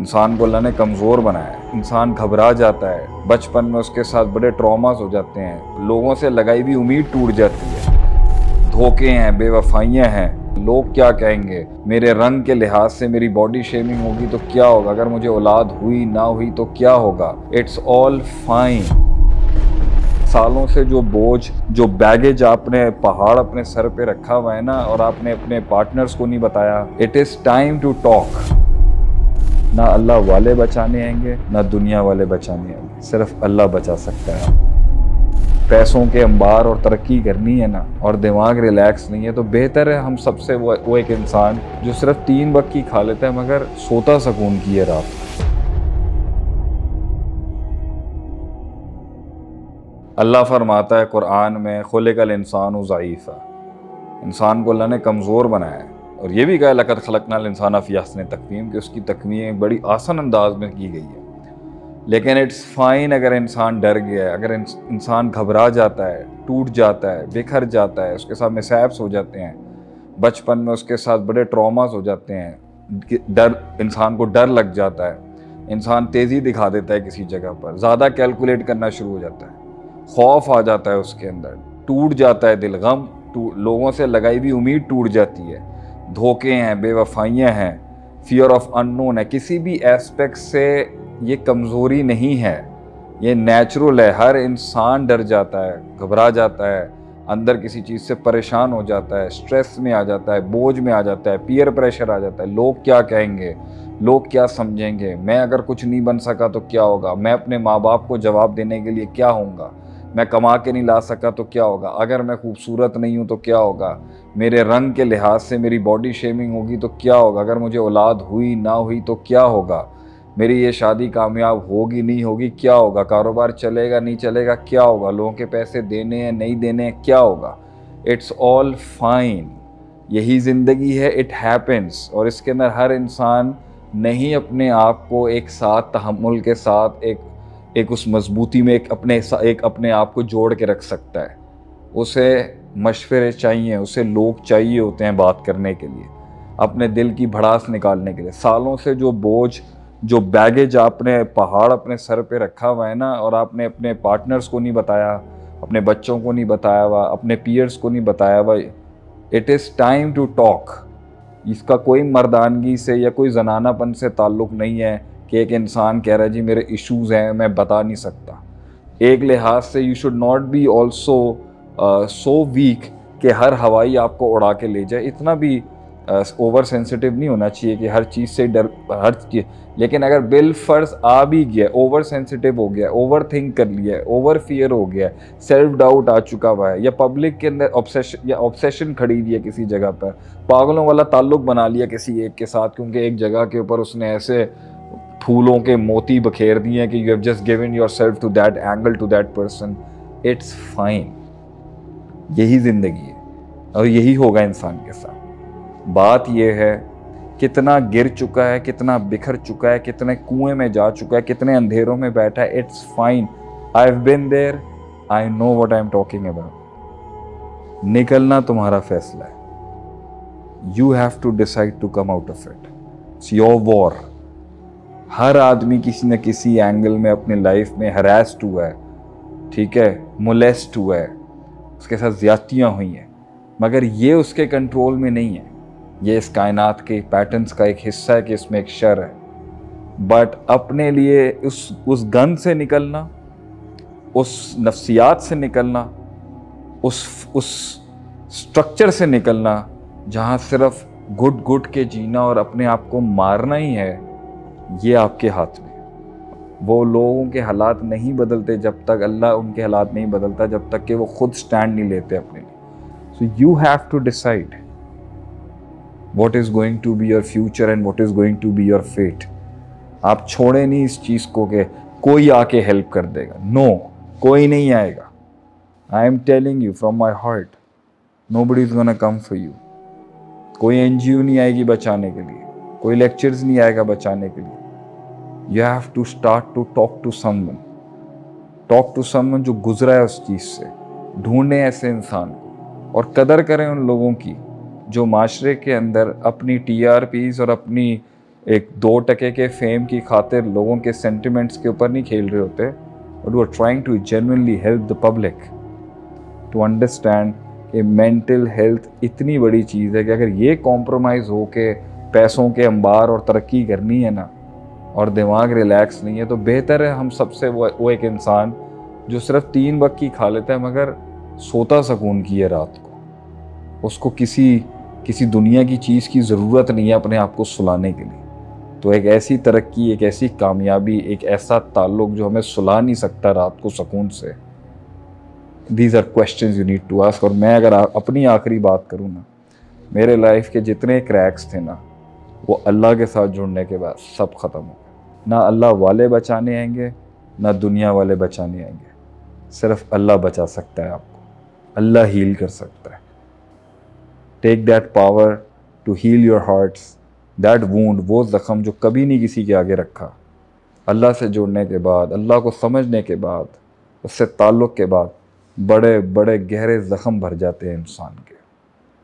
इंसान को अल्लाह ने कमज़ोर बनाया है, इंसान घबरा जाता है, बचपन में उसके साथ बड़े ट्रॉमास हो जाते हैं, लोगों से लगाई हुई उम्मीद टूट जाती है, धोखे हैं, बेवफाइयाँ हैं, लोग क्या कहेंगे, मेरे रंग के लिहाज से मेरी बॉडी शेमिंग होगी तो क्या होगा, अगर मुझे औलाद हुई ना हुई तो क्या होगा। It's all fine. सालों से जो बोझ, जो बैगेज आपने पहाड़ अपने सर पे रखा हुआ है ना, और आपने अपने पार्टनर्स को नहीं बताया। It is time to talk. ना अल्लाह वाले बचाने आएंगे ना दुनिया वाले बचाने आएंगे, सिर्फ अल्लाह बचा सकता है। पैसों के अंबार और तरक्की करनी है ना, और दिमाग रिलैक्स नहीं है, तो बेहतर है हम सबसे वो एक इंसान जो सिर्फ 3 वक्त की खा लेता है मगर सोता सुकून की है रात। अल्लाह फरमाता है कुरान में, खुलिकल इंसानु ज़ईफ़ा, इंसान को अल्लाह ने कमज़ोर बनाया है। और ये भी कहा लक़द खलक़नाल इंसाना फ़ी अहसनि तक़वीम, कि उसकी तकवीम बड़ी आसान अंदाज में की गई है। लेकिन इट्स फ़ाइन अगर इंसान डर गया है, अगर इंसान घबरा जाता है, टूट जाता है, बिखर जाता है, उसके साथ मिसहैप्स हो जाते हैं, बचपन में उसके साथ बड़े ट्रॉमास हो जाते हैं, डर, इंसान को डर लग जाता है, इंसान तेज़ी दिखा देता है, किसी जगह पर ज़्यादा कैलकुलेट करना शुरू हो जाता है, खौफ आ जाता है उसके अंदर, टूट जाता है दिल, गम, लोगों से लगाई हुई उम्मीद टूट जाती है, धोखे हैं, बेवफाइयाँ हैं, फियर ऑफ अननोन है। किसी भी एस्पेक्ट से ये कमज़ोरी नहीं है, ये नेचुरल है। हर इंसान डर जाता है, घबरा जाता है, अंदर किसी चीज़ से परेशान हो जाता है, स्ट्रेस में आ जाता है, बोझ में आ जाता है, पीयर प्रेशर आ जाता है, लोग क्या कहेंगे, लोग क्या समझेंगे, मैं अगर कुछ नहीं बन सका तो क्या होगा, मैं अपने माँ बाप को जवाब देने के लिए क्या होऊंगा, मैं कमा के नहीं ला सका तो क्या होगा, अगर मैं खूबसूरत नहीं हूँ तो क्या होगा, मेरे रंग के लिहाज से मेरी बॉडी शेमिंग होगी तो क्या होगा, अगर मुझे औलाद हुई ना हुई तो क्या होगा, मेरी ये शादी कामयाब होगी नहीं होगी क्या होगा, कारोबार चलेगा नहीं चलेगा क्या होगा, लोगों के पैसे देने हैं नहीं देने हैं क्या होगा। It's all fine. यही ज़िंदगी है, इट हैपन्स। और इसके अंदर हर इंसान नहीं अपने आप को एक साथ तहम्मुल के साथ एक उस मजबूती में एक अपने आप को जोड़ के रख सकता है। उसे मशवरे चाहिए, उसे लोग चाहिए होते हैं बात करने के लिए, अपने दिल की भड़ास निकालने के लिए। सालों से जो बोझ, जो बैगेज आपने पहाड़ अपने सर पे रखा हुआ है ना, और आपने अपने पार्टनर्स को नहीं बताया, अपने बच्चों को नहीं बताया हुआ, अपने पीयर्स को नहीं बताया हुआ। It is time to talk. इसका कोई मर्दानगी से या कोई जनानापन से ताल्लुक़ नहीं है कि एक इंसान कह रहा है जी मेरे इश्यूज़ हैं मैं बता नहीं सकता। एक लिहाज से you should not be also so weak कि हर हवाई आपको उड़ा के ले जाए। इतना भी ओवर सेंसिटिव नहीं होना चाहिए कि हर चीज़ से डर लेकिन अगर बिल फर्ज आ भी गया, ओवर सेंसिटिव हो गया, ओवर थिंक कर लिया है, ओवर फियर हो गया, सेल्फ डाउट आ चुका हुआ है, या पब्लिक के अंदर ऑब्सेशन खड़ी हुई है, किसी जगह पर पागलों वाला ताल्लुक़ बना लिया किसी एक के साथ, क्योंकि एक जगह के ऊपर उसने ऐसे फूलों के मोती बखेर दिए कि you have just given yourself to that angle, to that person. It's fine. यही ज़िंदगी है और यही होगा इंसान के साथ। बात यह है कितना गिर चुका है, कितना बिखर चुका है, कितने कुएं में जा चुका है, कितने अंधेरों में बैठा है। It's fine. I have been there, I know what I am talking about. निकलना तुम्हारा फैसला है। You have to decide to come out of it. It's your war. हर आदमी किसी न किसी एंगल में अपनी लाइफ में हरास्ट हुआ है, ठीक है, मोलेस्ट हुआ है, उसके साथ ज़्यादतियाँ हुई हैं, मगर ये उसके कंट्रोल में नहीं है। ये इस कायनात के पैटर्न्स का एक हिस्सा है कि इसमें एक शर है। बट अपने लिए उस गन से निकलना, उस नफ्सियात से निकलना, उस स्ट्रक्चर से निकलना जहाँ सिर्फ घुट घुट के जीना और अपने आप को मारना ही है, ये आपके हाथ में। वो लोगों के हालात नहीं बदलते जब तक अल्लाह उनके हालात नहीं बदलता, जब तक कि वो खुद स्टैंड नहीं लेते अपने लिए। So you have to decide what is going to be your future and what is going to be your fate. आप छोड़े नहीं इस चीज़ को कि कोई आके हेल्प कर देगा। नो, कोई नहीं आएगा। I am telling you from my heart, nobody is gonna come for you. कोई NGO नहीं आएगी बचाने के लिए, कोई लेक्चर्स नहीं आएगा बचाने के लिए। You have to start to talk to someone. Talk to someone जो गुजरा है उस चीज़ से। ढूंढें ऐसे इंसान को और कदर करें उन लोगों की जो माशरे के अंदर अपनी TRPs और अपनी एक 2 टके के फेम की खातिर लोगों के सेंटिमेंट्स के ऊपर नहीं खेल रहे होते, but we are trying to genuinely help the public to understand कि मेंटल हेल्थ इतनी बड़ी चीज़ है कि अगर ये कॉम्प्रोमाइज़ हो के पैसों के अंबार और तरक्की करनी है ना और दिमाग रिलैक्स नहीं है, तो बेहतर है हम सबसे वो एक इंसान जो सिर्फ 3 वक्त की खा लेता है मगर सोता सकून की है रात को, उसको किसी दुनिया की चीज़ की ज़रूरत नहीं है अपने आप को सुलाने के लिए। तो एक ऐसी तरक्की, एक ऐसी कामयाबी, एक ऐसा ताल्लुक़ जो हमें सुला नहीं सकता रात को सकून से। These are question you need to ask. और मैं अगर अपनी आखिरी बात करूँ ना, मेरे लाइफ के जितने क्रैक्स थे ना, वो अल्लाह के साथ जुड़ने के बाद सब ख़त्म हो गए। ना अल्लाह वाले बचाने आएंगे, ना दुनिया वाले बचाने आएंगे, सिर्फ अल्लाह बचा सकता है आपको, अल्लाह हील कर सकता है। Take that power to heal your hearts, that wound, वो ज़ख़म जो कभी नहीं किसी के आगे रखा। अल्लाह से जुड़ने के बाद, अल्लाह को समझने के बाद, उससे ताल्लुक़ के बाद बड़े बड़े गहरे ज़ख़म भर जाते हैं इंसान के।